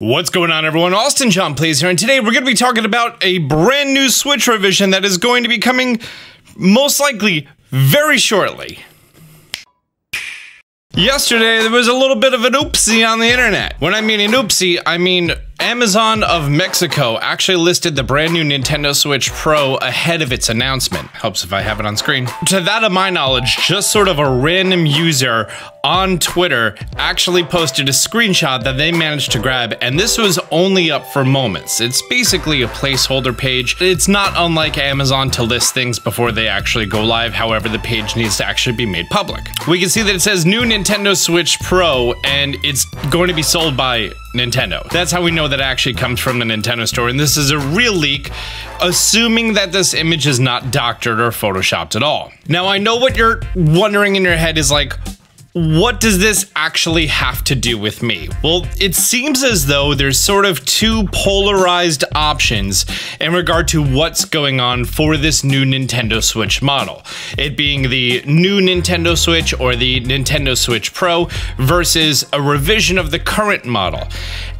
What's going on, everyone? Austin John Plays here, and today we're going to be talking about a brand new Switch revision that is going to be coming most likely very shortly. Yesterday, there was a little bit of an oopsie on the internet. When I mean an oopsie, I mean Amazon of Mexico actually listed the brand new Nintendo Switch Pro ahead of its announcement. Helps if I have it on screen. To that of my knowledge, just sort of a random user on Twitter actually posted a screenshot that they managed to grab, and this was only up for moments. It's basically a placeholder page. It's not unlike Amazon to list things before they actually go live, however the page needs to actually be made public. We can see that it says new Nintendo Switch Pro, and it's going to be sold by Nintendo. That's how we know that actually comes from the Nintendo store, and this is a real leak, assuming that this image is not doctored or photoshopped at all. Now, I know what you're wondering in your head is like, what does this actually have to do with me? Well, it seems as though there's sort of two polarized options in regard to what's going on for this new Nintendo Switch model. It being the new Nintendo Switch or the Nintendo Switch Pro versus a revision of the current model.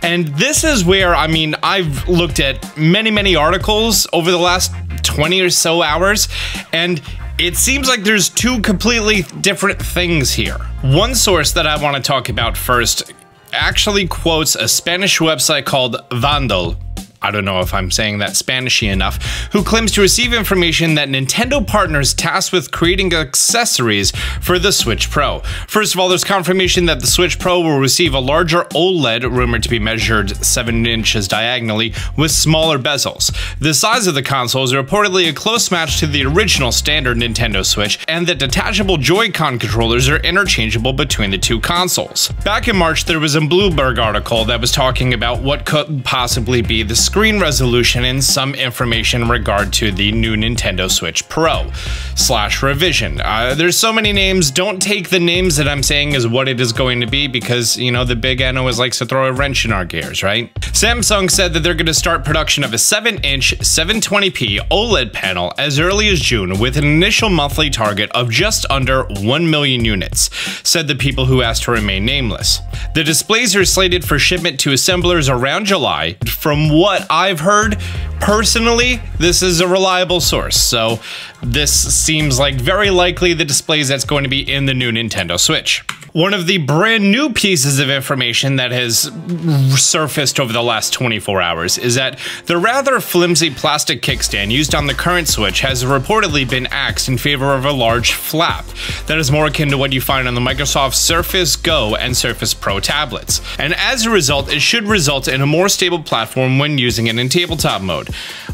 And this is where, I mean, I've looked at many articles over the last 20 or so hours, and it seems like there's two completely different things here. One source that I want to talk about first actually quotes a Spanish website called Vandal. I don't know if I'm saying that Spanishy enough, who claims to receive information that Nintendo partners tasked with creating accessories for the Switch Pro. First of all, there's confirmation that the Switch Pro will receive a larger OLED, rumored to be measured 7 inches diagonally, with smaller bezels. The size of the console is reportedly a close match to the original standard Nintendo Switch, and that detachable Joy-Con controllers are interchangeable between the two consoles. Back in March, there was a Bloomberg article that was talking about what could possibly be the screen resolution and some information in regard to the new Nintendo Switch Pro / revision. There's so many names. Don't take the names that I'm saying is what it is going to be, because, you know, the big N always likes to throw a wrench in our gears, right? Samsung said that they're going to start production of a 7-inch 720p OLED panel as early as June, with an initial monthly target of just under 1 million units, said the people who asked to remain nameless. The displays are slated for shipment to assemblers around July. From what I've heard personally, this is a reliable source, so this seems like very likely the displays that's going to be in the new Nintendo Switch. One of the brand new pieces of information that has surfaced over the last 24 hours is that the rather flimsy plastic kickstand used on the current Switch has reportedly been axed in favor of a large flap that is more akin to what you find on the Microsoft Surface Go and Surface Pro tablets. And as a result, it should result in a more stable platform when using it in tabletop mode.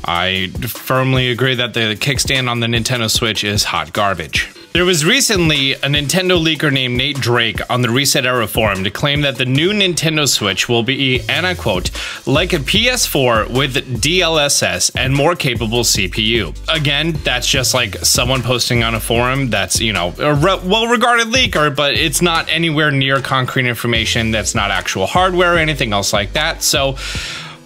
I firmly agree that the kickstand on the Nintendo Switch is hot garbage. There was recently a Nintendo leaker named Nate Drake on the Reset Era forum to claim that the new Nintendo Switch will be, and I quote, like a PS4 with DLSS and more capable CPU. Again, that's just like someone posting on a forum that's, you know, a well-regarded leaker, but it's not anywhere near concrete information. That's not actual hardware or anything else like that. So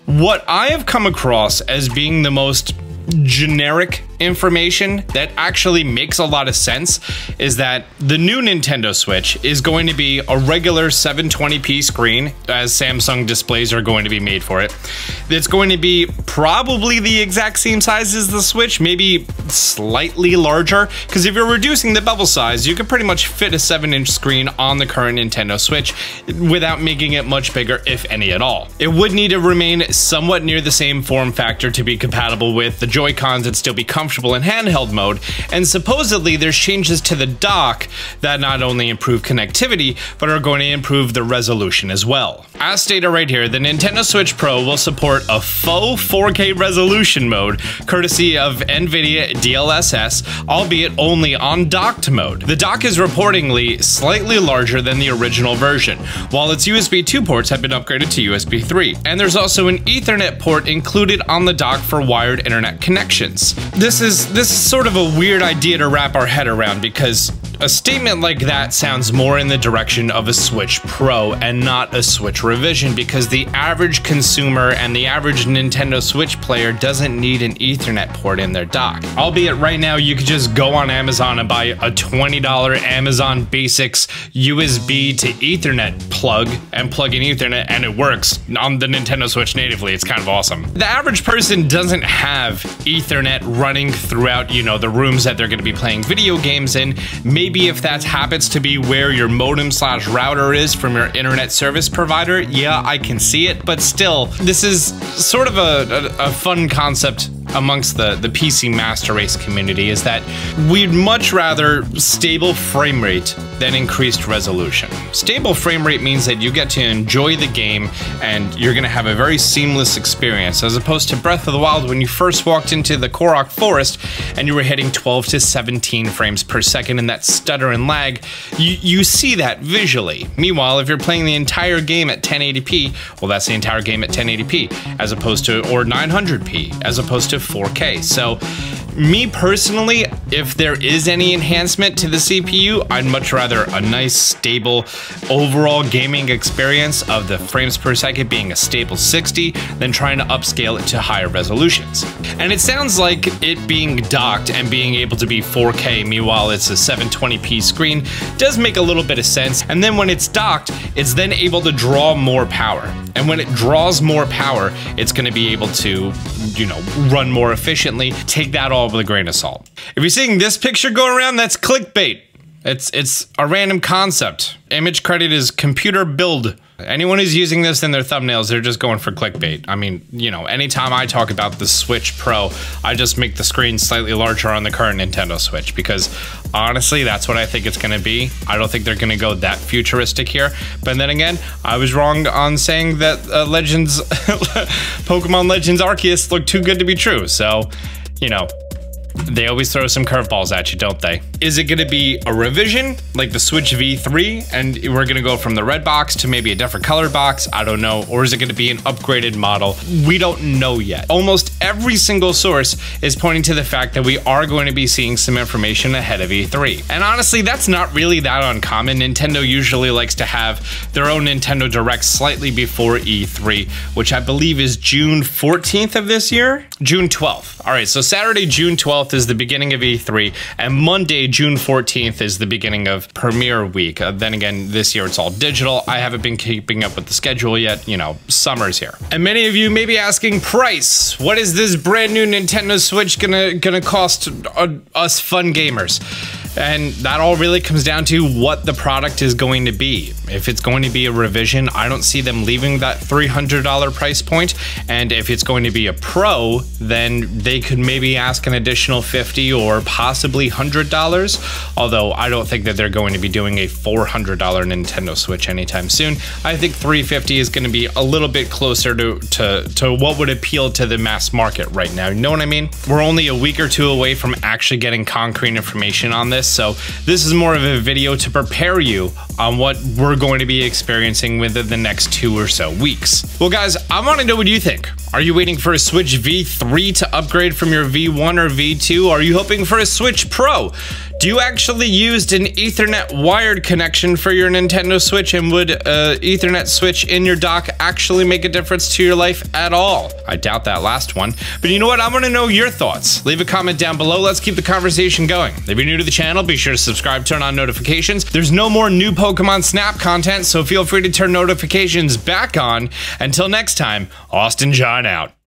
what I have come across as being the most generic information that actually makes a lot of sense is that the new Nintendo Switch is going to be a regular 720p screen, as Samsung displays are going to be made for it. It's going to be probably the exact same size as the Switch, maybe slightly larger, because if you're reducing the bevel size, you can pretty much fit a 7-inch screen on the current Nintendo Switch without making it much bigger, if any at all. It would need to remain somewhat near the same form factor to be compatible with the Joy-Cons and still be comfortable in handheld mode, and supposedly there's changes to the dock that not only improve connectivity, but are going to improve the resolution as well. As stated right here, the Nintendo Switch Pro will support a faux 4K resolution mode, courtesy of Nvidia DLSS, albeit only on docked mode. The dock is reportedly slightly larger than the original version, while its USB 2 ports have been upgraded to USB 3, and there's also an Ethernet port included on the dock for wired internet connections. This is sort of a weird idea to wrap our head around, because A statement like that sounds more in the direction of a Switch Pro and not a Switch revision, because the average consumer and the average Nintendo Switch player doesn't need an Ethernet port in their dock. Albeit right now you could just go on Amazon and buy a $20 Amazon Basics USB to Ethernet plug and plug in Ethernet and it works on the Nintendo Switch natively. It's kind of awesome. The average person doesn't have Ethernet running throughout, you know, the rooms that they're going to be playing video games in. Maybe if that happens to be where your modem slash router is from your internet service provider, yeah, I can see it. But still, this is sort of a fun concept amongst the PC master race community, is that we'd much rather stable frame rate than increased resolution. Stable frame rate means that you get to enjoy the game and you're gonna have a very seamless experience, as opposed to Breath of the Wild when you first walked into the Korok Forest and you were hitting 12 to 17 frames per second and that stutter and lag. You see that visually. Meanwhile, if you're playing the entire game at 1080p, well, that's the entire game at 1080p, as opposed to, or 900p, as opposed to 4K. So me personally, if there is any enhancement to the CPU, I'd much rather a nice stable overall gaming experience of the frames per second being a stable 60 than trying to upscale it to higher resolutions. And it sounds like it being docked and being able to be 4K, meanwhile it's a 720p screen, does make a little bit of sense. And then when it's docked, it's then able to draw more power. And when it draws more power, it's going to be able to, you know, run more efficiently. Take that all with a grain of salt. If you're seeing this picture go around, that's clickbait. It's a random concept. Image credit is computer build. Anyone who's using this in their thumbnails, they're just going for clickbait. I mean, you know, anytime I talk about the Switch Pro, I just make the screen slightly larger on the current Nintendo Switch, because honestly, that's what I think it's gonna be. I don't think they're gonna go that futuristic here. But then again, I was wrong on saying that Pokemon Legends Arceus looked too good to be true. So, you know, they always throw some curveballs at you, don't they? Is it going to be a revision like the Switch V3 and we're going to go from the red box to maybe a different color box? I don't know. Or is it going to be an upgraded model? We don't know yet. Almost every single source is pointing to the fact that we are going to be seeing some information ahead of E3. And honestly, that's not really that uncommon. Nintendo usually likes to have their own Nintendo Direct slightly before E3, which I believe is June 14th of this year? June 12th. All right, so Saturday, June 12th is the beginning of E3, and Monday, June 14th is the beginning of Premiere Week. Then again, this year it's all digital. I haven't been keeping up with the schedule yet. You know, summer's here. And many of you may be asking, price, what is this brand new Nintendo Switch gonna cost us fun gamers? And that all really comes down to what the product is going to be. If it's going to be a revision, I don't see them leaving that $300 price point. And if it's going to be a Pro, then they could maybe ask an additional $50 or possibly $100. Although I don't think that they're going to be doing a $400 Nintendo Switch anytime soon. I think $350 is going to be a little bit closer to what would appeal to the mass market right now. You know what I mean? We're only a week or two away from actually getting concrete information on this. So this is more of a video to prepare you on what we're going to be experiencing within the next 2 or so weeks. Well, guys, I want to know what you think. Are you waiting for a Switch V3 to upgrade from your V1 or V2? Are you hoping for a Switch Pro? Do you actually used an Ethernet wired connection for your Nintendo Switch, and would Ethernet switch in your dock actually make a difference to your life at all? I doubt that last one. But you know what? I want to know your thoughts. Leave a comment down below. Let's keep the conversation going. If you're new to the channel, be sure to subscribe, turn on notifications. There's no more new Pokemon Snap content, so feel free to turn notifications back on. Until next time, Austin John out.